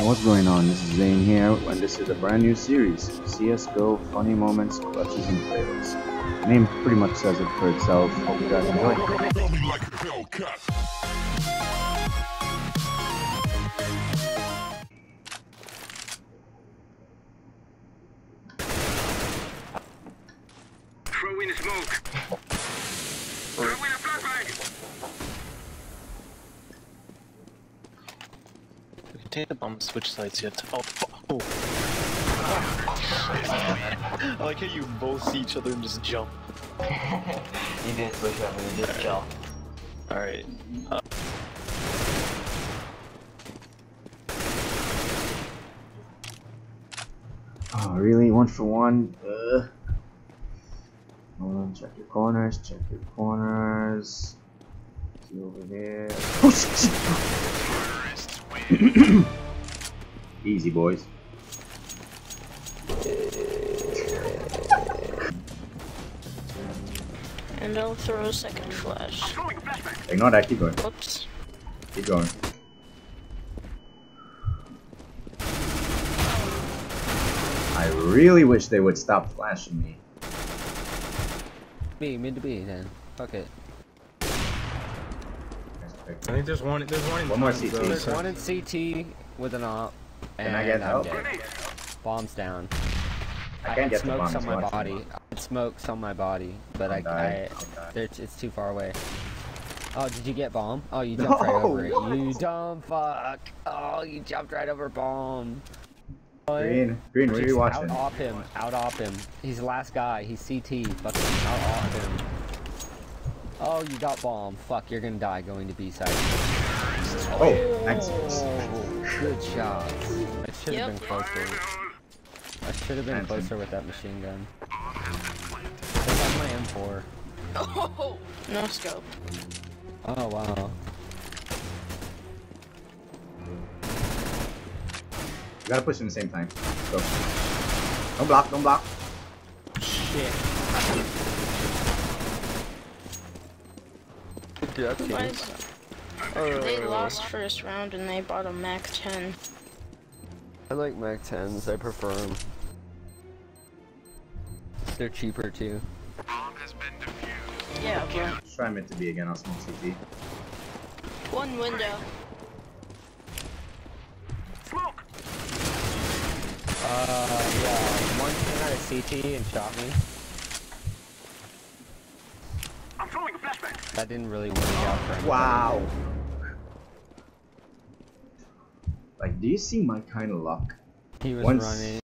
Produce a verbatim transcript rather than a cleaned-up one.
Now what's going on? This is Zane here, and this is a brand new series, C S G O Funny Moments, Clutches and Fails. The name pretty much says it for itself. Hope you guys enjoy it. Throw in a smoke. Throw in a blood bag. Take the bomb, switch sides yet. Oh, oh, oh. I like how you both see each other and just jump. You didn't switch up and you just jump. Alright. Uh. Oh, really? One for one? Ugh. Hold on, check your corners, check your corners. See over there. Oh, shit! Easy, boys. And I'll throw a second flash. Ignore that, keep going. Oops. Keep going. I really wish they would stop flashing me. Me, mid to B then. Fuck it. I think there's one. There's one. In one more C T. So there's one in C T with an AWP. Can I get help? Bombs down. I can't get the bombs. Smokes on my body. It smokes on my body, but I, I, I it's, it's too far away. Oh, did you get bomb? Oh, you jumped no, right over it. What? You dumb fuck. Oh, you jumped right over bomb. Green, green, where are you watching? Out-op him. Out-op him. He's the last guy. He's C T. Fucking out-op him. Oh, you got bomb. Fuck, you're gonna die going to B side. Oh, excellent. Oh, good shot. I should have yep. been closer. I should have been Anson. closer with that machine gun. I got my M four. Oh, no scope. Oh, wow. You gotta push him at the same time. Go. Don't block, don't block. Shit. Yeah, okay. oh, they lost first round and they bought a Mac ten. I like Mac tens, I prefer them. They're cheaper too. Bomb has been defused. Yeah, okay. Try mid to be again, I'll smoke C T. One window. Smoke! Uh, yeah, one came out of C T and shot me. That didn't really work out for anything. Wow. Like, do you see my kind of luck? He was Once... running.